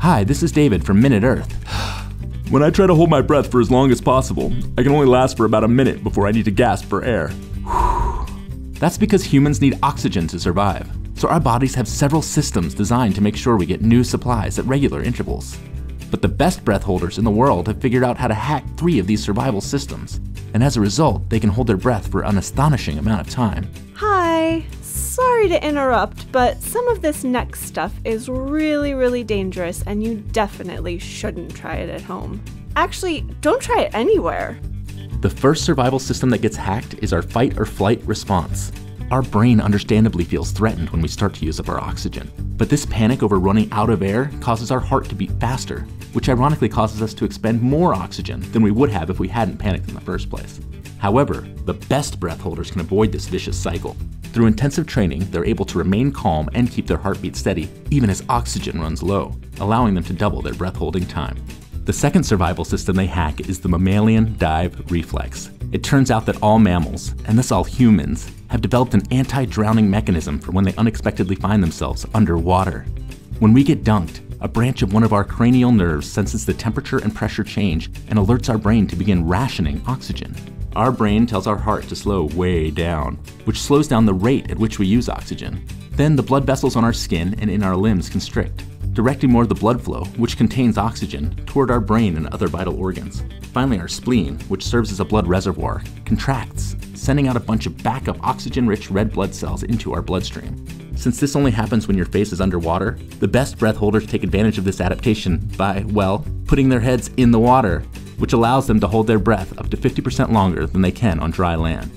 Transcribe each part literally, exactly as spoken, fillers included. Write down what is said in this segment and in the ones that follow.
Hi, this is David from Minute Earth. When I try to hold my breath for as long as possible, I can only last for about a minute before I need to gasp for air. Whew. That's because humans need oxygen to survive, so our bodies have several systems designed to make sure we get new supplies at regular intervals. But the best breath holders in the world have figured out how to hack three of these survival systems, and as a result, they can hold their breath for an astonishing amount of time. Hi. Sorry to interrupt, but some of this neck stuff is really, really dangerous, and you definitely shouldn't try it at home. Actually, don't try it anywhere. The first survival system that gets hacked is our fight or flight response. Our brain understandably feels threatened when we start to use up our oxygen, but this panic over running out of air causes our heart to beat faster, which ironically causes us to expend more oxygen than we would have if we hadn't panicked in the first place. However, the best breath holders can avoid this vicious cycle. Through intensive training, they're able to remain calm and keep their heartbeat steady, even as oxygen runs low, allowing them to double their breath-holding time. The second survival system they hack is the mammalian dive reflex. It turns out that all mammals, and thus all humans, have developed an anti-drowning mechanism for when they unexpectedly find themselves underwater. When we get dunked, a branch of one of our cranial nerves senses the temperature and pressure change and alerts our brain to begin rationing oxygen. Our brain tells our heart to slow way down, which slows down the rate at which we use oxygen. Then the blood vessels on our skin and in our limbs constrict, directing more of the blood flow, which contains oxygen, toward our brain and other vital organs. Finally, our spleen, which serves as a blood reservoir, contracts, sending out a bunch of backup oxygen-rich red blood cells into our bloodstream. Since this only happens when your face is underwater, the best breath holders take advantage of this adaptation by, well, putting their heads in the water, which allows them to hold their breath up to fifty percent longer than they can on dry land.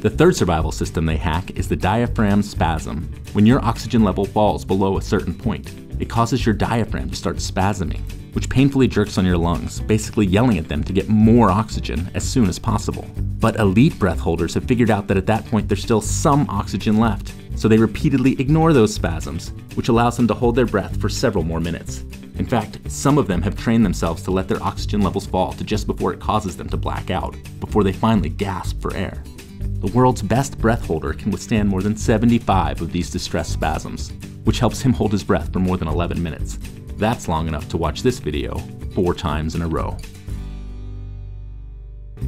The third survival system they hack is the diaphragm spasm. When your oxygen level falls below a certain point, it causes your diaphragm to start spasming, which painfully jerks on your lungs, basically yelling at them to get more oxygen as soon as possible. But elite breath holders have figured out that at that point there's still some oxygen left, so they repeatedly ignore those spasms, which allows them to hold their breath for several more minutes. In fact, some of them have trained themselves to let their oxygen levels fall to just before it causes them to black out, before they finally gasp for air. The world's best breath holder can withstand more than seventy-five of these distress spasms, which helps him hold his breath for more than eleven minutes. That's long enough to watch this video four times in a row.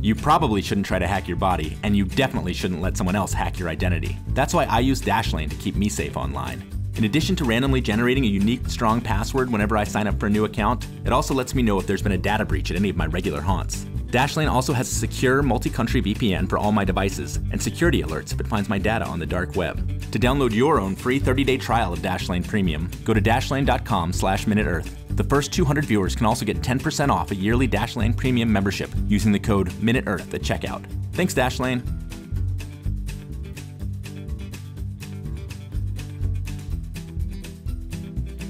You probably shouldn't try to hack your body, and you definitely shouldn't let someone else hack your identity. That's why I use Dashlane to keep me safe online. In addition to randomly generating a unique, strong password whenever I sign up for a new account, it also lets me know if there's been a data breach at any of my regular haunts. Dashlane also has a secure multi-country V P N for all my devices and security alerts if it finds my data on the dark web. To download your own free thirty-day trial of Dashlane Premium, go to dashlane dot com slash Minute Earth. The first two hundred viewers can also get ten percent off a yearly Dashlane Premium membership using the code Minute Earth at checkout. Thanks, Dashlane.